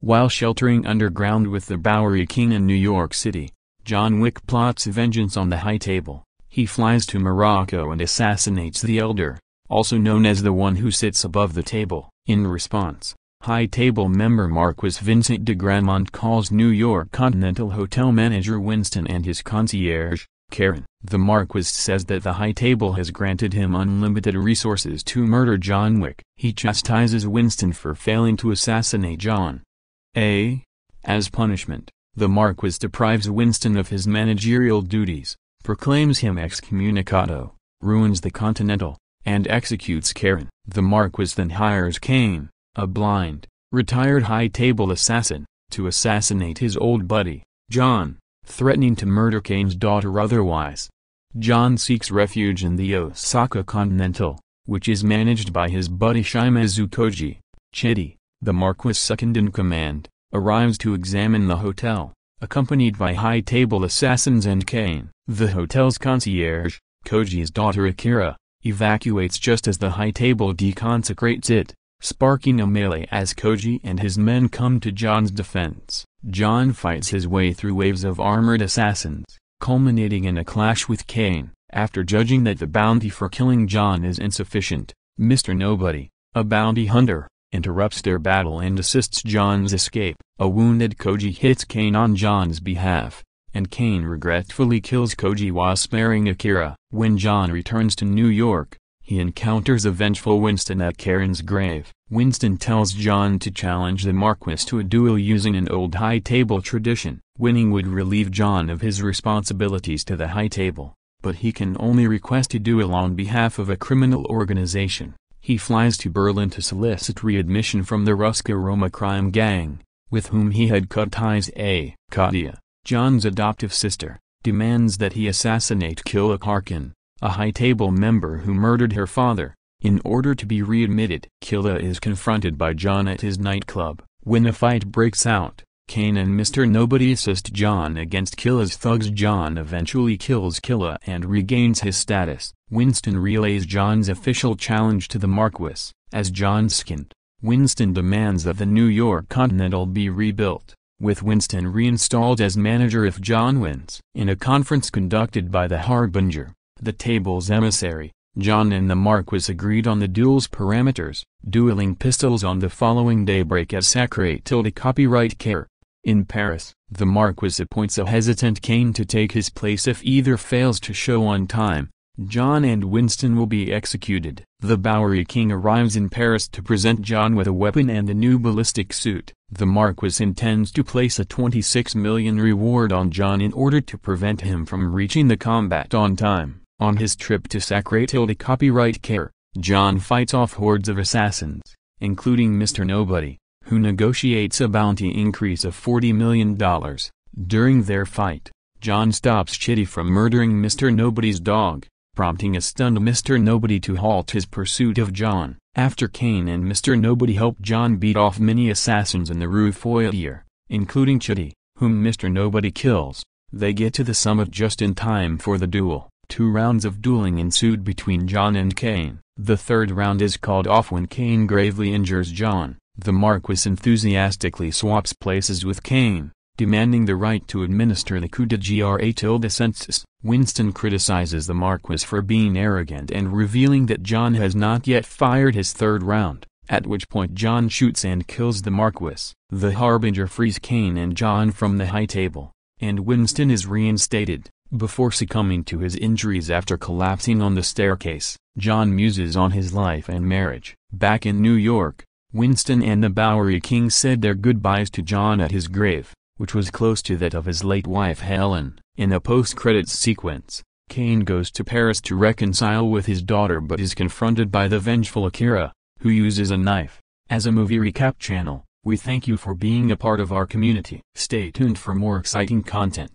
While sheltering underground with the Bowery King in New York City, John Wick plots vengeance on the High Table. He flies to Morocco and assassinates the Elder, also known as the one who sits above the table. In response, High Table member Marquis Vincent de Gramont calls New York Continental Hotel manager Winston and his concierge, Charon. The Marquis says that the High Table has granted him unlimited resources to murder John Wick. He chastises Winston for failing to assassinate John. As punishment, the Marquis deprives Winston of his managerial duties, proclaims him excommunicado, ruins the Continental, and executes Charon. The Marquis then hires Kane, a blind, retired High Table assassin, to assassinate his old buddy, John, threatening to murder Kane's daughter otherwise. John seeks refuge in the Osaka Continental, which is managed by his buddy Shimazu Koji, Chidi, the Marquis' second-in-command, arrives to examine the hotel, accompanied by High Table assassins and Kane. The hotel's concierge, Koji's daughter Akira, evacuates just as the High Table deconsecrates it, sparking a melee as Koji and his men come to John's defense. John fights his way through waves of armored assassins, culminating in a clash with Kane. After judging that the bounty for killing John is insufficient, Mr. Nobody, a bounty hunter, interrupts their battle and assists John's escape. A wounded Koji hits Kane on John's behalf, and Kane regretfully kills Koji while sparing Akira. When John returns to New York, he encounters a vengeful Winston at Karen's grave. Winston tells John to challenge the Marquis to a duel using an old High Table tradition. Winning would relieve John of his responsibilities to the High Table, but he can only request a duel on behalf of a criminal organization. He flies to Berlin to solicit readmission from the Ruska-Roma crime gang, with whom he had cut ties. Katia, John's adoptive sister, demands that he assassinate Killa Karkin, a High Table member who murdered her father, in order to be readmitted. Killa is confronted by John at his nightclub. When a fight breaks out, Kane and Mr. Nobody assist John against Killa's thugs. John eventually kills Killa and regains his status. Winston relays John's official challenge to the Marquis. As John skinned, Winston demands that the New York Continental be rebuilt, with Winston reinstalled as manager if John wins. In a conference conducted by the Harbinger, the table's emissary, John and the Marquis agreed on the duel's parameters. Dueling pistols on the following daybreak at Sacré-Cœur copyright care. In Paris, the Marquis appoints a hesitant Kane to take his place. If either fails to show on time, John and Winston will be executed. The Bowery King arrives in Paris to present John with a weapon and a new ballistic suit. The Marquis intends to place a $26 million reward on John in order to prevent him from reaching the combat on time. On his trip to Sacré-Cœur copyright care, John fights off hordes of assassins, including Mr. Nobody, who negotiates a bounty increase of $40 million. During their fight, John stops Chitty from murdering Mr. Nobody's dog, prompting a stunned Mr. Nobody to halt his pursuit of John. After Kane and Mr. Nobody help John beat off many assassins in the Rue Foyer, including Chitty, whom Mr. Nobody kills, they get to the summit just in time for the duel. 2 rounds of dueling ensued between John and Kane. The third round is called off when Kane gravely injures John. The Marquis enthusiastically swaps places with Kane, demanding the right to administer the coup de grâce till the census. Winston criticizes the Marquis for being arrogant and revealing that John has not yet fired his third round, at which point John shoots and kills the Marquis. The Harbinger frees Kane and John from the High Table, and Winston is reinstated. Before succumbing to his injuries after collapsing on the staircase, John muses on his life and marriage. Back in New York, Winston and the Bowery King said their goodbyes to John at his grave, which was close to that of his late wife Helen. In a post-credits sequence, Kane goes to Paris to reconcile with his daughter but is confronted by the vengeful Akira, who uses a knife. As a movie recap channel, we thank you for being a part of our community. Stay tuned for more exciting content.